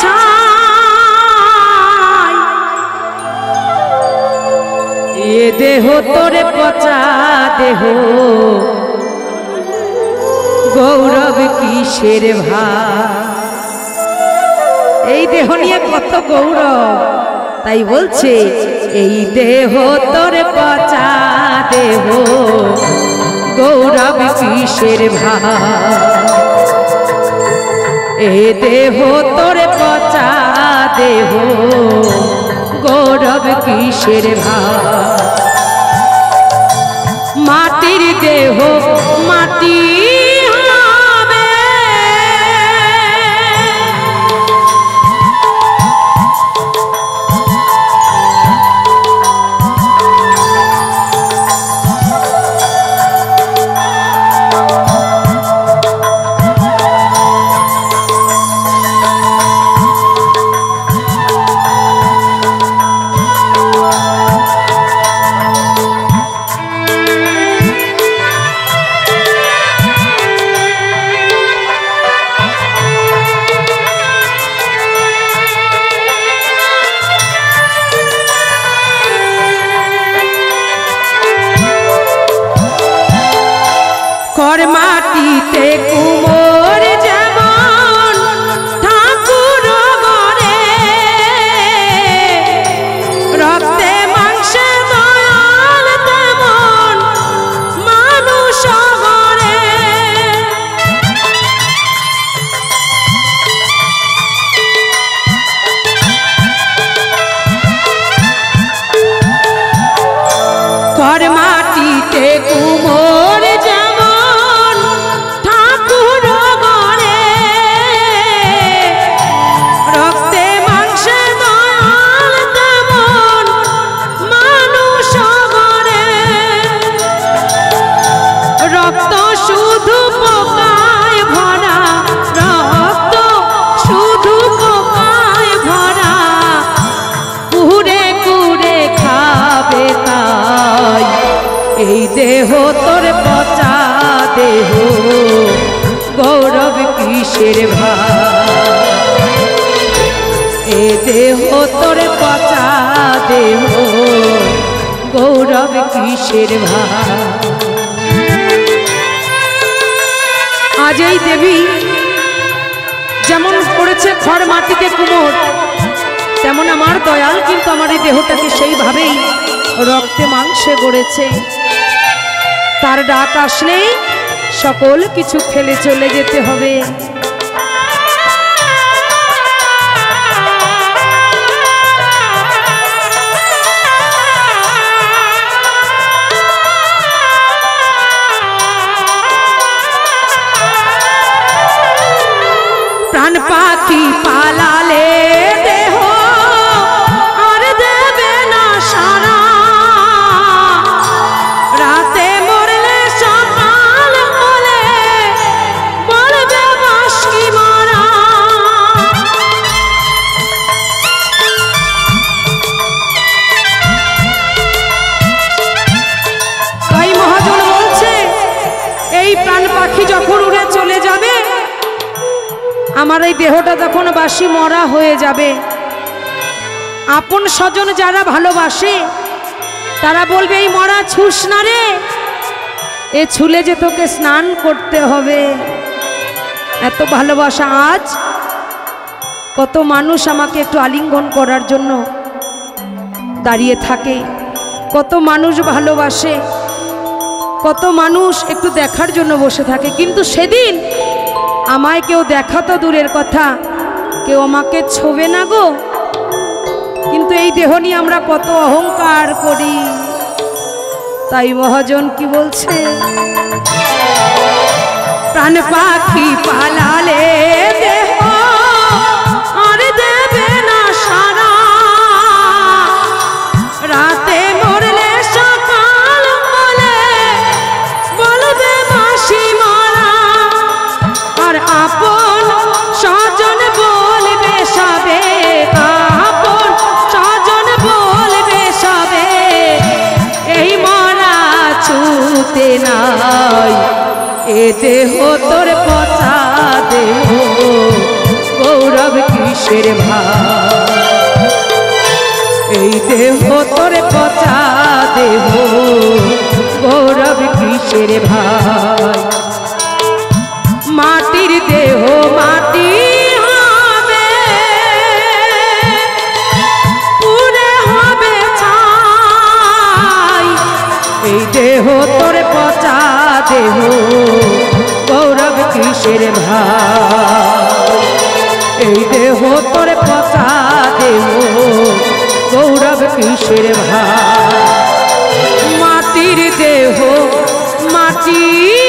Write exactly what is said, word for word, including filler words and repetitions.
छाई ये देह तोरे पचा देह गौरव की शेर भाई देह निये कत गौरव ताई बोलछे এই দেহ তোরে পচা দেহ গৌরব কিসের ভাই এই দেহ তোরে পচা দেহ গৌরব কিসের ভাই মাটির দেহ মাটি देहो तोरे पचा देहो गौरव किसेर भाई ए देहो तोरे पचा देहो गौरव किसेर भाई आज ए देवी जेमन पड़ेछे खड़ माटिते कुमोर तेमन आमार दयाल किन्तु आमार ए देहटाके सेई भावेई रक्ते मांसे गड़ेछे तार डाक आसले सकल किछु फेले चले जेते होबे प्राण पाखी पालाले हमारे देहटा तखन बासी मरा होए जाबे आपन सजन जारा भालोबासे तारा बोलबे ई मरा छुस ना रे ए छुले जे तोके स्नान करते होबे एतो भालोबासा आज कत मानुष आमाके एकटु आलिंगन करार जोन्नो दाड़िये थाके कत मानुष भालोबासे कत मानुष एकटु देखार जोन्नो बसे थाके किन्तु सेदिन आमाय क्यों देखा तो दूरेर कथा क्यों आमाके छोवे ना गो किन्तु एई देह निये आमरा कत अहंकार करी ताई महाजन की बोलछे प्राण पाखी पालाले देह आर देबे ना सारा राते मरले सकाल मले बोलबे बासी आपन सजन बोलबे सबे आपन सजन बोलबे सबे एई मरा छुते नाई ए देह तोर पचा देह गौरव किस रे भाई देह तोरे पचा देह गौरव किसे रे भाई माटिर देह माटी पूरे हबे छाई ए देह तोरे पचा देह गौरव किसे रे भाई देह तोरे पचा देह गौरव किशोर भाई माटिर देह माटी